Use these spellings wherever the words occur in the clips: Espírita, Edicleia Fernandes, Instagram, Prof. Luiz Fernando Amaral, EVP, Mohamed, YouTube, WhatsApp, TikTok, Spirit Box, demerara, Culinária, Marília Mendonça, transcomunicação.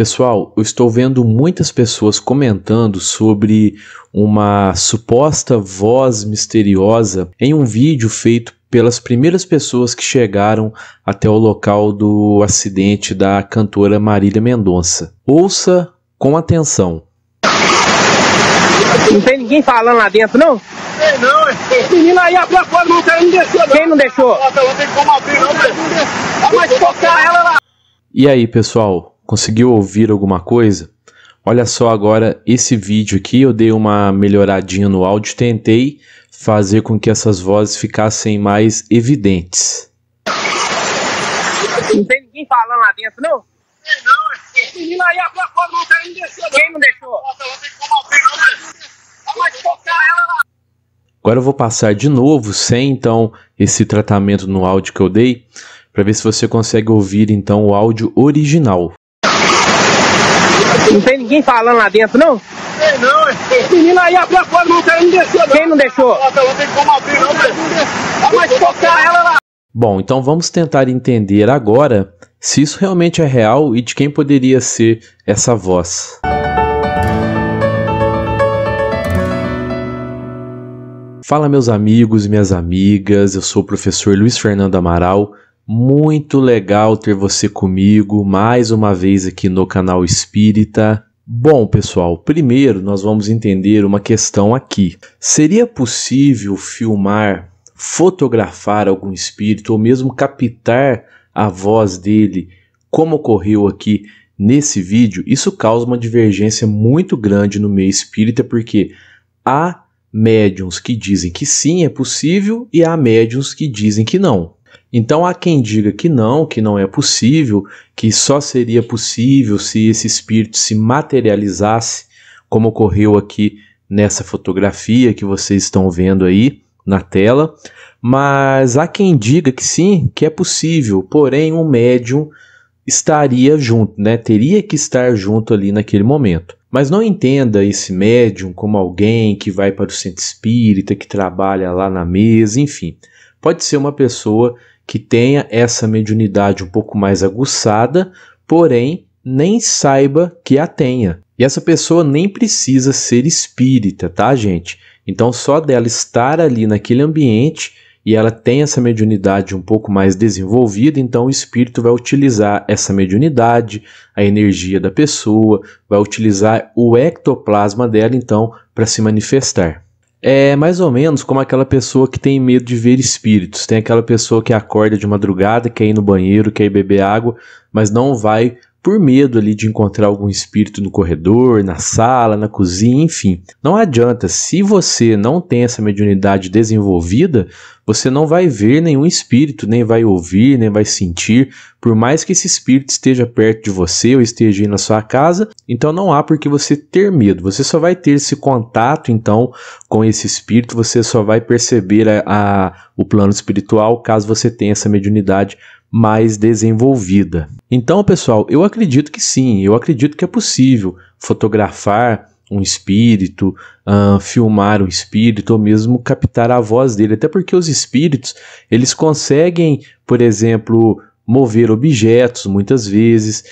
Pessoal, eu estou vendo muitas pessoas comentando sobre uma suposta voz misteriosa em um vídeo feito pelas primeiras pessoas que chegaram até o local do acidente da cantora Marília Mendonça. Ouça com atenção. Não tem ninguém falando lá dentro, não? Não, esse menino aí abriu a porta, mas o cara não deixou, não. Quem não deixou? Não tem como abrir, não, mas tocar ela lá. E aí, pessoal? Conseguiu ouvir alguma coisa? Olha só agora esse vídeo aqui, eu dei uma melhoradinha no áudio, tentei fazer com que essas vozes ficassem mais evidentes. Não tem ninguém falando lá dentro, não? Não, esse menino aí abriu a porta, mas o cara não deixou, não. Quem não deixou? Não tem como abrir, não, mas tocar ela lá. Agora eu vou passar de novo, sem então esse tratamento no áudio que eu dei, para ver se você consegue ouvir então o áudio original. Não tem ninguém falando lá dentro, não? Não, esse menino aí abriu a porta, mas o cara não deixou, não. Quem não deixou? Não tem como abrir, não, mas tocar ela lá. Bom, então vamos tentar entender agora se isso realmente é real e de quem poderia ser essa voz. Fala, meus amigos e minhas amigas, eu sou o professor Luiz Fernando Amaral. Muito legal ter você comigo mais uma vez aqui no canal Espírita. Bom, pessoal, primeiro nós vamos entender uma questão aqui. Seria possível filmar, fotografar algum espírito ou mesmo captar a voz dele, como ocorreu aqui nesse vídeo? Isso causa uma divergência muito grande no meio espírita, porque há médiuns que dizem que sim, é possível, e há médiuns que dizem que não. Então há quem diga que não é possível, que só seria possível se esse espírito se materializasse, como ocorreu aqui nessa fotografia que vocês estão vendo aí na tela. Mas há quem diga que sim, que é possível, porém um médium estaria junto, né? Teria que estar junto ali naquele momento. Mas não entenda esse médium como alguém que vai para o centro espírita, que trabalha lá na mesa, enfim. Pode ser uma pessoa que tenha essa mediunidade um pouco mais aguçada, porém nem saiba que a tenha. E essa pessoa nem precisa ser espírita, tá, gente? Então só dela estar ali naquele ambiente e ela tem essa mediunidade um pouco mais desenvolvida, então o espírito vai utilizar essa mediunidade, a energia da pessoa, vai utilizar o ectoplasma dela, então, para se manifestar. É mais ou menos como aquela pessoa que tem medo de ver espíritos. Tem aquela pessoa que acorda de madrugada, quer ir no banheiro, quer ir beber água, mas não vai por medo ali de encontrar algum espírito no corredor, na sala, na cozinha, enfim. Não adianta, se você não tem essa mediunidade desenvolvida, você não vai ver nenhum espírito, nem vai ouvir, nem vai sentir, por mais que esse espírito esteja perto de você ou esteja aí na sua casa. Então não há por que você ter medo, você só vai ter esse contato então com esse espírito, você só vai perceber o plano espiritual caso você tenha essa mediunidade mais desenvolvida. Então, pessoal, eu acredito que sim, eu acredito que é possível fotografar um espírito, filmar um espírito ou mesmo captar a voz dele, até porque os espíritos, eles conseguem, por exemplo, mover objetos muitas vezes,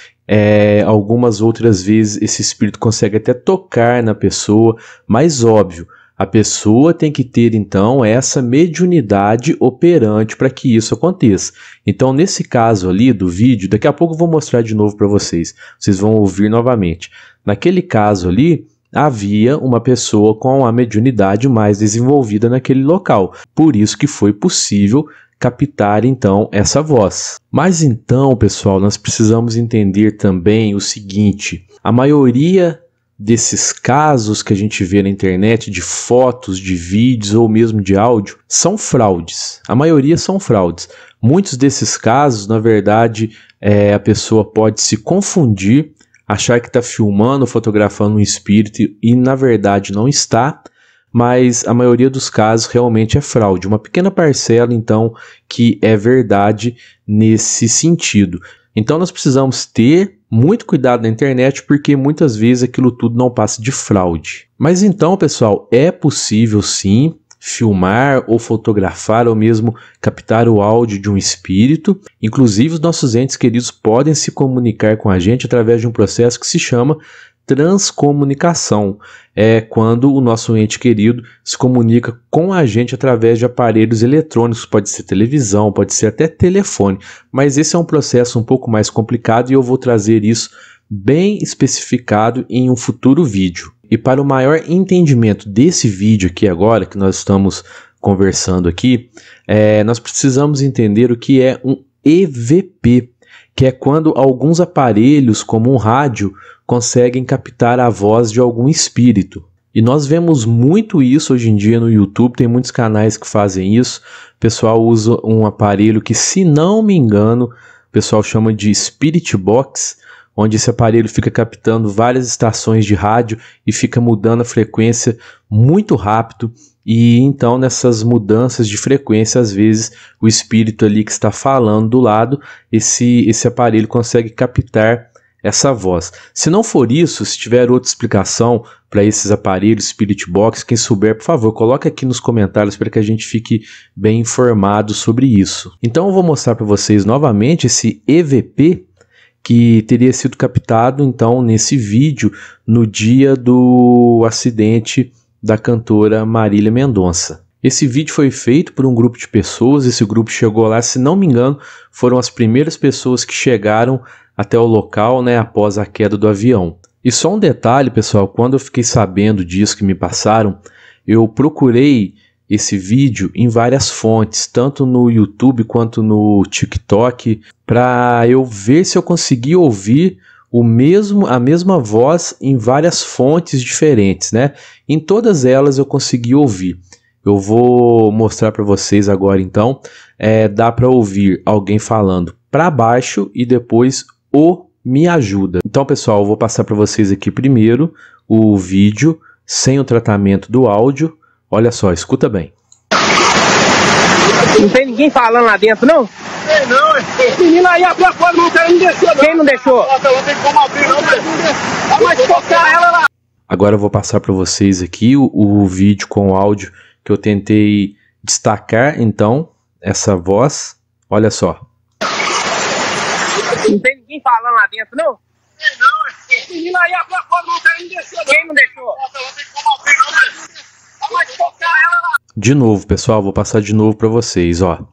algumas outras vezes esse espírito consegue até tocar na pessoa, mas óbvio, a pessoa tem que ter então essa mediunidade operante para que isso aconteça. Então nesse caso ali do vídeo, daqui a pouco eu vou mostrar de novo para vocês, vocês vão ouvir novamente. Naquele caso ali, havia uma pessoa com a mediunidade mais desenvolvida naquele local, por isso que foi possível captar então essa voz. Mas então, pessoal, nós precisamos entender também o seguinte: a maioria desses casos que a gente vê na internet, de fotos, de vídeos ou mesmo de áudio, são fraudes. A maioria são fraudes. Muitos desses casos, na verdade, a pessoa pode se confundir, achar que está filmando, fotografando um espírito e na verdade não está, mas a maioria dos casos realmente é fraude. Uma pequena parcela, então, que é verdade nesse sentido. Então nós precisamos ter muito cuidado na internet, porque muitas vezes aquilo tudo não passa de fraude. Mas então, pessoal, é possível sim filmar ou fotografar ou mesmo captar o áudio de um espírito. Inclusive, os nossos entes queridos podem se comunicar com a gente através de um processo que se chama transcomunicação. É quando o nosso ente querido se comunica com a gente através de aparelhos eletrônicos, pode ser televisão, pode ser até telefone, mas esse é um processo um pouco mais complicado e eu vou trazer isso bem especificado em um futuro vídeo. E para o maior entendimento desse vídeo aqui agora, que nós estamos conversando aqui, nós precisamos entender o que é um EVP, que é quando alguns aparelhos, como um rádio, conseguem captar a voz de algum espírito. E nós vemos muito isso hoje em dia no YouTube, tem muitos canais que fazem isso. O pessoal usa um aparelho que, se não me engano, o pessoal chama de Spirit Box, onde esse aparelho fica captando várias estações de rádio e fica mudando a frequência muito rápido. E então, nessas mudanças de frequência, às vezes, o espírito ali que está falando do lado, esse aparelho consegue captar essa voz. Se não for isso, se tiver outra explicação para esses aparelhos Spirit Box, quem souber, por favor, coloque aqui nos comentários para que a gente fique bem informado sobre isso. Então, eu vou mostrar para vocês novamente esse EVP, que teria sido captado, então, nesse vídeo, no dia do acidente da cantora Marília Mendonça. Esse vídeo foi feito por um grupo de pessoas, esse grupo chegou lá, se não me engano, foram as primeiras pessoas que chegaram até o local, né, após a queda do avião. E só um detalhe, pessoal, quando eu fiquei sabendo disso que me passaram, eu procurei esse vídeo em várias fontes, tanto no YouTube quanto no TikTok, para eu ver se eu conseguia ouvir a mesma voz em várias fontes diferentes, né? Em todas elas eu consegui ouvir. Eu vou mostrar para vocês agora, então. Dá para ouvir alguém falando para baixo e depois o "me ajuda". Então, pessoal, eu vou passar para vocês aqui primeiro o vídeo sem o tratamento do áudio. Olha só, escuta bem. Não tem ninguém falando lá dentro, não? Não, esse menino aí abriu a porta, mas o cara não deixou. Quem não deixou? Não tem como abrir, não, velho. Vai tocar ela lá. Agora eu vou passar para vocês aqui o vídeo com o áudio que eu tentei destacar, então, essa voz. Olha só. Não tem ninguém falando lá dentro, não? Não, esse menino aí abriu a porta, mas o cara não deixou. Quem não deixou? Não tem como abrir, não, velho. Vai tocar ela lá. De novo, pessoal, vou passar de novo para vocês, ó.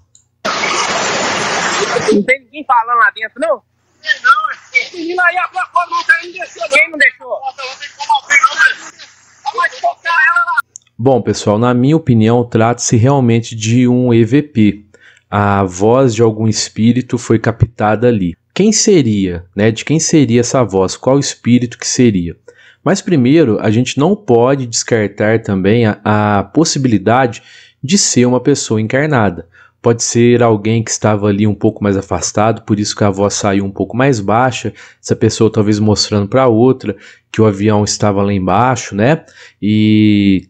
Não tem ninguém falando lá dentro, não? Não, esse menino aí abriu a porta, mas o cara não deixou. Quem não deixou? Não tem como abrir, não, vai tocar ela lá. Bom, pessoal, na minha opinião, trata-se realmente de um EVP. A voz de algum espírito foi captada ali. Quem seria, né? De quem seria essa voz? Qual espírito que seria? Mas primeiro, a gente não pode descartar também a possibilidade de ser uma pessoa encarnada. Pode ser alguém que estava ali um pouco mais afastado, por isso que a voz saiu um pouco mais baixa, essa pessoa talvez mostrando para outra que o avião estava lá embaixo, né? E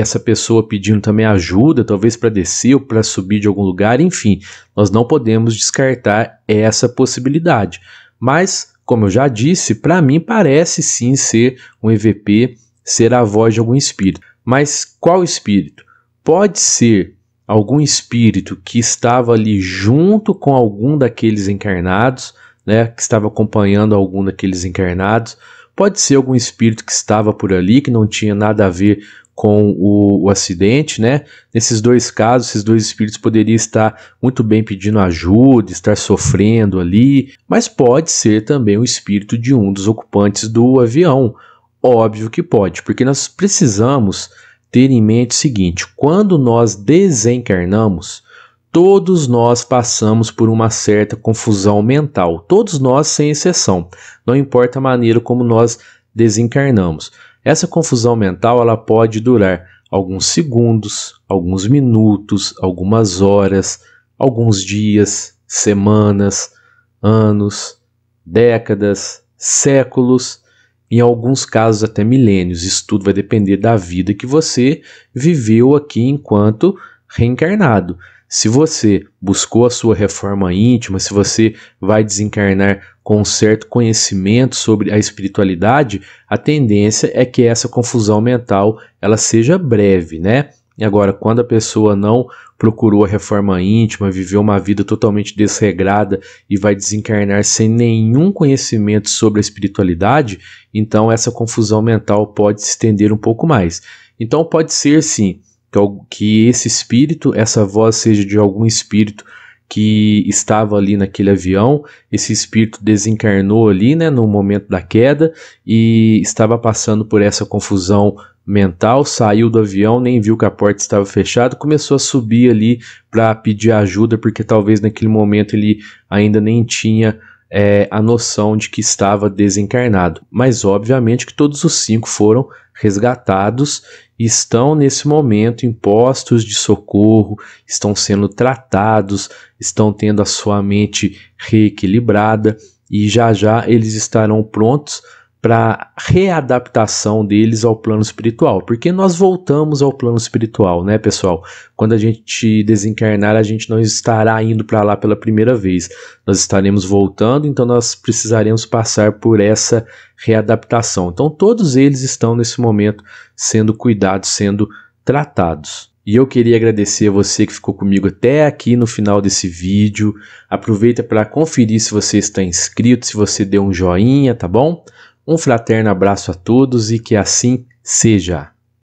essa pessoa pedindo também ajuda, talvez para descer ou para subir de algum lugar, enfim. Nós não podemos descartar essa possibilidade. Mas, como eu já disse, para mim parece sim ser um EVP, ser a voz de algum espírito. Mas qual espírito? Pode ser algum espírito que estava ali junto com algum daqueles encarnados, né, que estava acompanhando algum daqueles encarnados. Pode ser algum espírito que estava por ali, que não tinha nada a ver com o acidente, né? Nesses dois casos, esses dois espíritos poderiam estar muito bem pedindo ajuda, estar sofrendo ali, mas pode ser também o espírito de um dos ocupantes do avião. Óbvio que pode, porque nós precisamos ter em mente o seguinte: quando nós desencarnamos, todos nós passamos por uma certa confusão mental, todos nós sem exceção, não importa a maneira como nós desencarnamos. Essa confusão mental, ela pode durar alguns segundos, alguns minutos, algumas horas, alguns dias, semanas, anos, décadas, séculos, em alguns casos até milênios. Isso tudo vai depender da vida que você viveu aqui enquanto reencarnado. Se você buscou a sua reforma íntima, se você vai desencarnar com um certo conhecimento sobre a espiritualidade, a tendência é que essa confusão mental ela seja breve, né? E agora, quando a pessoa não procurou a reforma íntima, viveu uma vida totalmente desregrada e vai desencarnar sem nenhum conhecimento sobre a espiritualidade, então essa confusão mental pode se estender um pouco mais. Então pode ser sim que esse espírito, essa voz seja de algum espírito que estava ali naquele avião, esse espírito desencarnou ali, né, no momento da queda e estava passando por essa confusão mental, saiu do avião, nem viu que a porta estava fechada, começou a subir ali para pedir ajuda, porque talvez naquele momento ele ainda nem tinha a noção de que estava desencarnado. Mas obviamente que todos os 5 foram resgatados e estão nesse momento em postos de socorro, estão sendo tratados, estão tendo a sua mente reequilibrada e já já eles estarão prontos para readaptação deles ao plano espiritual, porque nós voltamos ao plano espiritual, né, pessoal? Quando a gente desencarnar, a gente não estará indo para lá pela primeira vez, nós estaremos voltando, então nós precisaremos passar por essa readaptação. Então todos eles estão nesse momento sendo cuidados, sendo tratados. E eu queria agradecer a você que ficou comigo até aqui no final desse vídeo. Aproveita para conferir se você está inscrito, se você deu um joinha, tá bom? Um fraterno abraço a todos e que assim seja.